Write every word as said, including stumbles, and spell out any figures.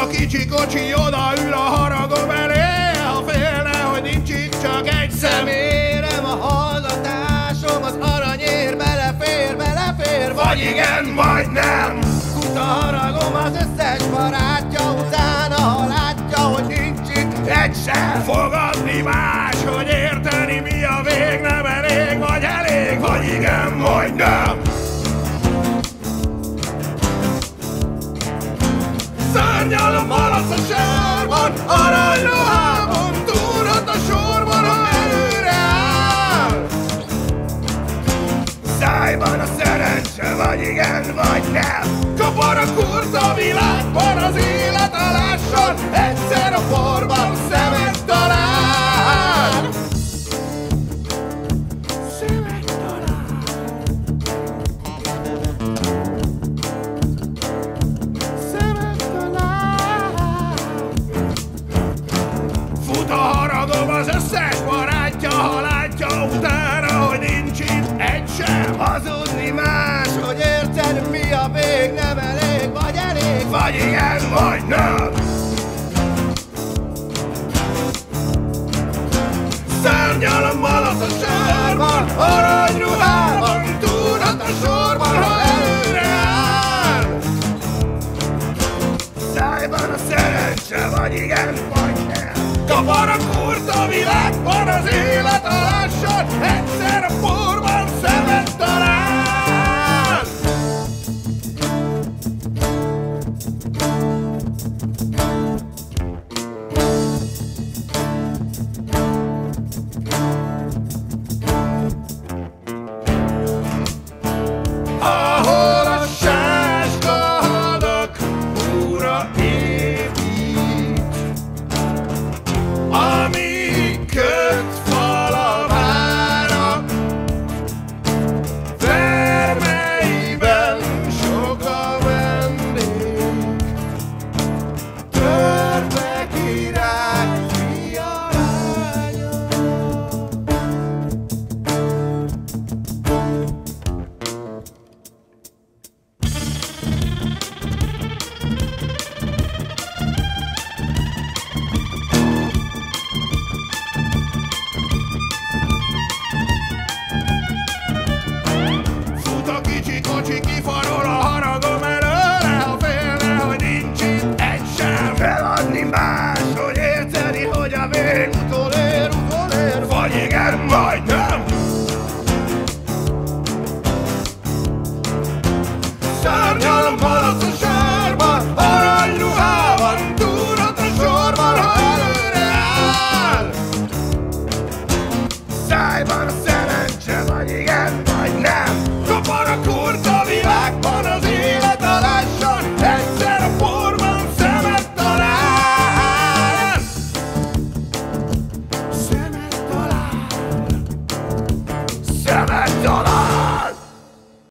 a kicsi kocsi, odaül a haragom elé, ha félne, hogy nincs itt csak egy személyem, a hallatásom az aranyér, belefér, belefér, vagy igen, vagy nem. Fut a haragom az összes barátja utána, ha látja, hogy nincs itt egy sem. Fogadni más, hogy érteni mi a vég, nem elég, vagy elég, vagy igen, vagy nem. Szárnyalom alasz a sárban, arany ruhában, túlhat a sorban, ha előre áll. Szájban a szerencse, vagy igen, vagy nem. Kapar a kurz a világban, az élet a lásson, egyszer a porban szemet talál. Az összes barátja, ha látja utána, hogy nincs itt egy sem. Hazudni más, hogy érted mi a vég, nem elég, vagy elég, vagy igen, vagy nem. Szárnyalom alatt a sárban, aranyruhában, túlhat a sorban, ha előre áll. Szájban a szerencse, vagy igen, vagy nem. Kapar a kurz a világban, az élet a lásson, egyszer a porban szemet talál. Ahol a sáska halak úra épít, amíg köt fal a vára, vermeiben sok a vendég, törpe király fia lánya. Kifarol a haragom előre, ha félne, hogy nincs itt egy sem. Feladni más, hogy érteni, hogy a vég utolér, utolér, vagy igen, vagy nem. Szárnyalom alatt a sárban, aranyruhában, túlhat a sorban, ha előre áll. Szájban a